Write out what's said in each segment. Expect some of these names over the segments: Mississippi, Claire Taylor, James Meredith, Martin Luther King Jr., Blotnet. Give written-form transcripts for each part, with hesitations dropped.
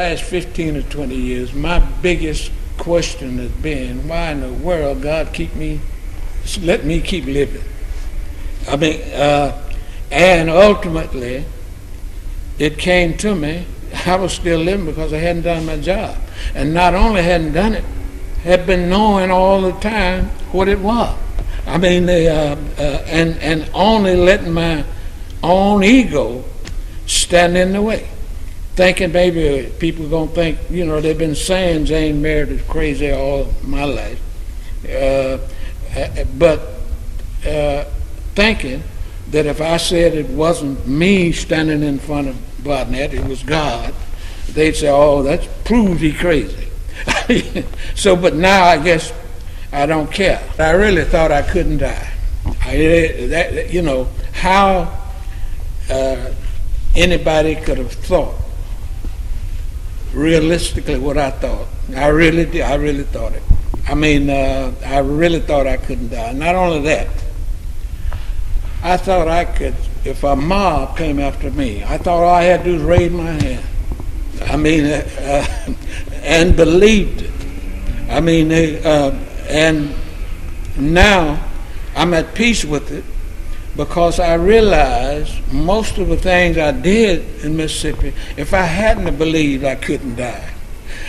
last 15 or 20 years, my biggest question has been, why in the world God let me keep living? I mean, and ultimately, it came to me, I was still living because I hadn't done my job. And not only hadn't done it, had been knowing all the time what it was. I mean, and only letting my own ego stand in the way. Thinking maybe people are going to think, you know, they've been saying James Meredith crazy all my life. But thinking that if I said it wasn't me standing in front of Blotnet, it was God, they'd say, oh, that proves he crazy. So, but now I guess I don't care. I really thought I couldn't die. You know, how anybody could have thought realistically what I thought. I really thought it. I mean, I really thought I couldn't die. Not only that, I thought I could, if a mob came after me, I thought all I had to do was raise my hand. I mean, and believed it. I mean, and now I'm at peace with it because I realize most of the things I did in Mississippi, if I hadn't believed I couldn't die,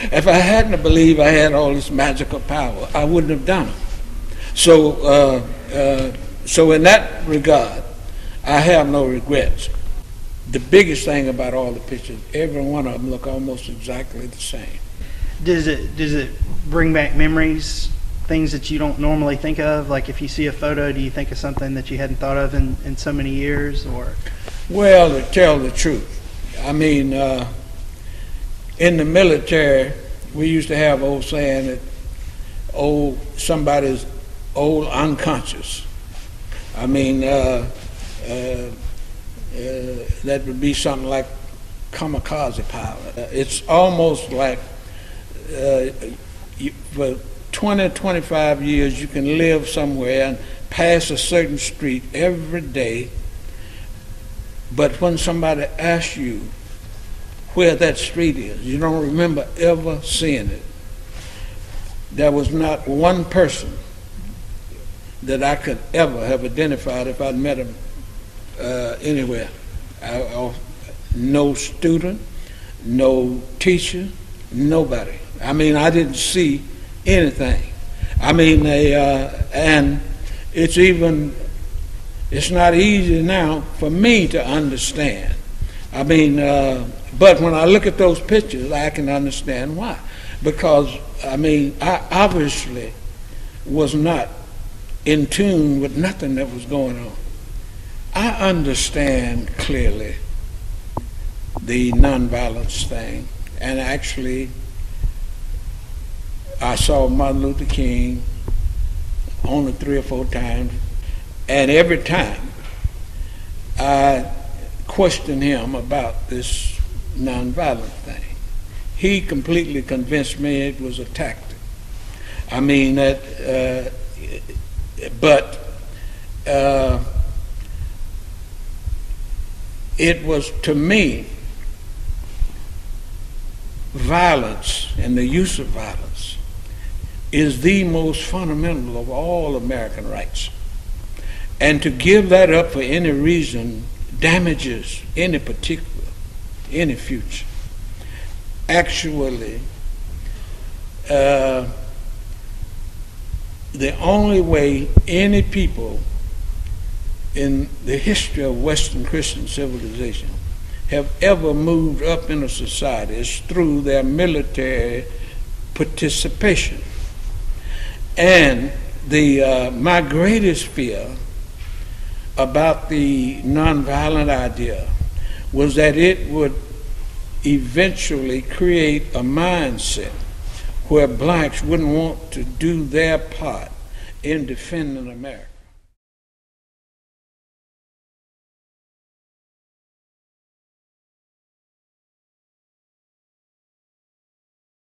if I hadn't believed I had all this magical power, I wouldn't have done it. So, so in that regard, I have no regrets. The biggest thing about all the pictures, every one of them look almost exactly the same. Does it bring back memories, things that you don't normally think of? Like if you see a photo, do you think of something that you hadn't thought of in so many years? Or? Well, to tell the truth, I mean, in the military, we used to have old saying that, oh, somebody's old unconscious. I mean, that would be something like kamikaze pilot. It's almost like for 20, 25 years you can live somewhere and pass a certain street every day, but when somebody asks you where that street is, you don't remember ever seeing it. There was not one person that I could ever have identified if I'd met him anywhere. No student, no teacher, nobody. I mean, I didn't see anything. I mean, and it's not easy now for me to understand. I mean, but when I look at those pictures, I can understand why. Because, I mean, I obviously was not in tune with nothing that was going on. I understand clearly the nonviolence thing, and actually I saw Martin Luther King only 3 or 4 times, and every time I questioned him about this nonviolent thing. He completely convinced me it was a tactic. I mean, that But it was, to me, violence and the use of violence is the most fundamental of all American rights. And to give that up for any reason damages any particular, any future. Actually, the only way any people in the history of Western Christian civilization have ever moved up in a society is through their military participation. And the my greatest fear about the nonviolent idea was that it would eventually create a mindset where blacks wouldn't want to do their part in defending America.